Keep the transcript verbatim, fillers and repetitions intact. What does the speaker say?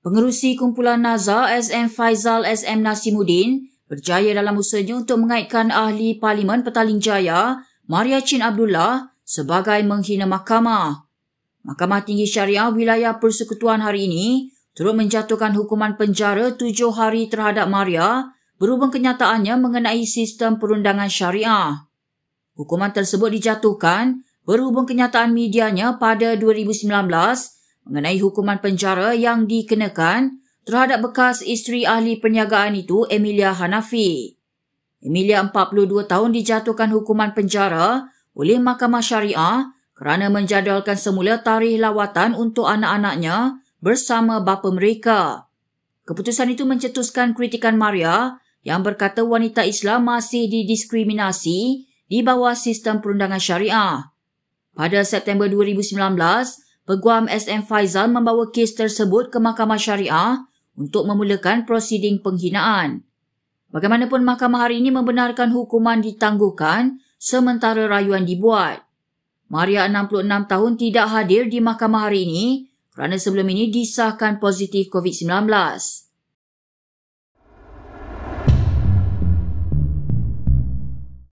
Pengerusi kumpulan Naza S M Faisal S M Nasimuddin berjaya dalam usahanya untuk mengaitkan ahli Parlimen Petaling Jaya Maria Chin Abdullah sebagai menghina mahkamah. Mahkamah Tinggi Syariah Wilayah Persekutuan hari ini turut menjatuhkan hukuman penjara tujuh hari terhadap Maria berhubung kenyataannya mengenai sistem perundangan syariah. Hukuman tersebut dijatuhkan berhubung kenyataan medianya pada dua ribu sembilan belas mengenai hukuman penjara yang dikenakan terhadap bekas isteri ahli perniagaan itu Emilia Hanafi. Emilia empat puluh dua tahun dijatuhkan hukuman penjara oleh Mahkamah Syariah kerana menjadualkan semula tarikh lawatan untuk anak-anaknya bersama bapa mereka. Keputusan itu mencetuskan kritikan Maria yang berkata wanita Islam masih didiskriminasi di bawah sistem perundangan syariah. Pada September dua ribu sembilan belas, Peguam S M Faisal membawa kes tersebut ke Mahkamah Syariah untuk memulakan prosiding penghinaan. Bagaimanapun, mahkamah hari ini membenarkan hukuman ditangguhkan sementara rayuan dibuat. Maria enam puluh enam tahun tidak hadir di mahkamah hari ini kerana sebelum ini disahkan positif COVID sembilan belas.